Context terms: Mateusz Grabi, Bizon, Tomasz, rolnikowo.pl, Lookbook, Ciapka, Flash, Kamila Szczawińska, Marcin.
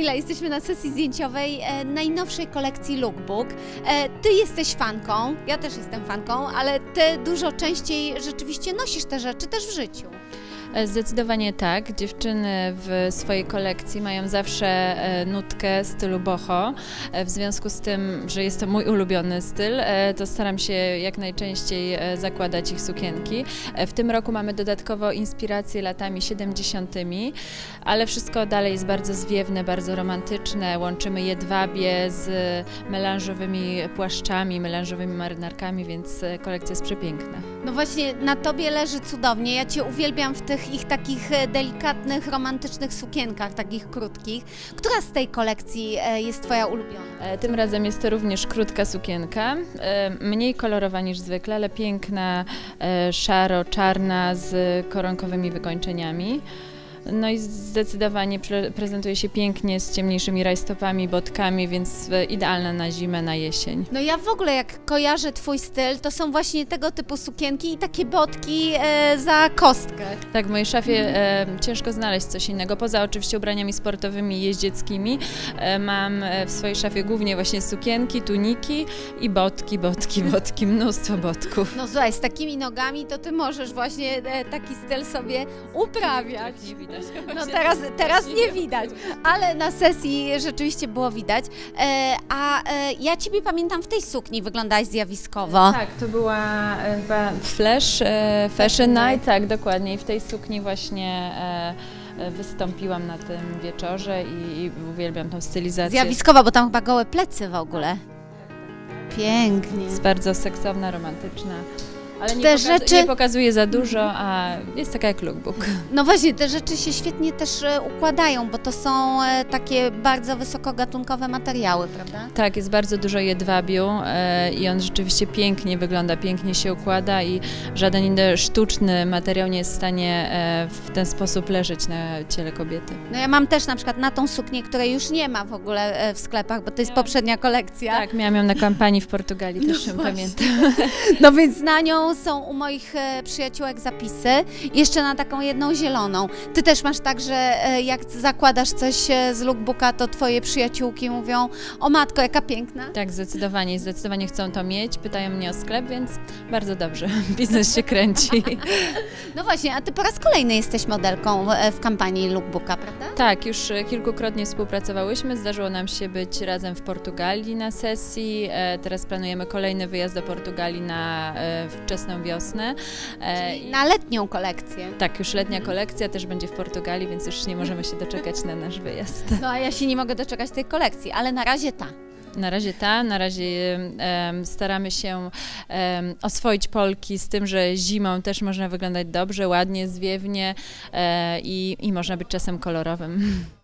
Kamila, jesteśmy na sesji zdjęciowej najnowszej kolekcji Lookbook. Ty jesteś fanką, ja też jestem fanką, ale ty dużo częściej rzeczywiście nosisz te rzeczy też w życiu. Zdecydowanie tak. Dziewczyny w swojej kolekcji mają zawsze nutkę stylu boho. W związku z tym, że jest to mój ulubiony styl, to staram się jak najczęściej zakładać ich sukienki. W tym roku mamy dodatkowo inspiracje latami 70., ale wszystko dalej jest bardzo zwiewne, bardzo romantyczne. Łączymy jedwabie z melanżowymi płaszczami, melanżowymi marynarkami, więc kolekcja jest przepiękna. No właśnie, na tobie leży cudownie. Ja cię uwielbiam w tych ich takich delikatnych, romantycznych sukienkach, takich krótkich. Która z tej kolekcji jest twoja ulubiona? Tym razem jest to również krótka sukienka, mniej kolorowa niż zwykle, ale piękna, szaro-czarna z koronkowymi wykończeniami. No i zdecydowanie prezentuje się pięknie z ciemniejszymi rajstopami, botkami, więc idealna na zimę, na jesień. No ja w ogóle jak kojarzę twój styl, to są właśnie tego typu sukienki i takie botki za kostkę. Tak, w mojej szafie ciężko znaleźć coś innego, poza oczywiście ubraniami sportowymi, jeździeckimi. Mam w swojej szafie głównie właśnie sukienki, tuniki i botki, mnóstwo botków. No słuchaj, z takimi nogami to ty możesz właśnie taki styl sobie uprawiać. No teraz nie widać, ale na sesji rzeczywiście było widać. A ja ciebie pamiętam w tej sukni, wyglądałaś zjawiskowo. Tak, to była chyba Flash, Fashion Night, tak dokładnie. I w tej sukni właśnie wystąpiłam na tym wieczorze i uwielbiam tą stylizację. Zjawiskowa, bo tam chyba gołe plecy w ogóle. Pięknie. Jest bardzo seksowna, romantyczna. Ale nie pokazuje za dużo, a jest taka jak lookbook. No właśnie, te rzeczy się świetnie też układają, bo to są takie bardzo wysokogatunkowe materiały, prawda? Tak, jest bardzo dużo jedwabiu i on rzeczywiście pięknie wygląda, pięknie się układa i żaden inny sztuczny materiał nie jest w stanie w ten sposób leżeć na ciele kobiety. No ja mam też na przykład na tą suknię, której już nie ma w ogóle w sklepach, bo to jest poprzednia kolekcja. Tak, miałam ją na kampanii w Portugalii, też ją pamiętam. No więc na nią są u moich przyjaciółek zapisy, jeszcze na taką jedną zieloną. Ty też masz tak, że jak zakładasz coś z lookbooka, to twoje przyjaciółki mówią: o matko, jaka piękna. Tak, zdecydowanie chcą to mieć, pytają mnie o sklep, więc bardzo dobrze, biznes się kręci. No właśnie, a ty po raz kolejny jesteś modelką w kampanii lookbooka, prawda? Tak, już kilkukrotnie współpracowałyśmy, zdarzyło nam się być razem w Portugalii na sesji, teraz planujemy kolejny wyjazd do Portugalii na wczesną wiosnę. Czyli na letnią kolekcję. Tak, już letnia kolekcja też będzie w Portugalii, więc już nie możemy się doczekać na nasz wyjazd. No a ja się nie mogę doczekać tej kolekcji, ale na razie ta. Na razie staramy się oswoić Polki z tym, że zimą też można wyglądać dobrze, ładnie, zwiewnie i można być czasem kolorowym.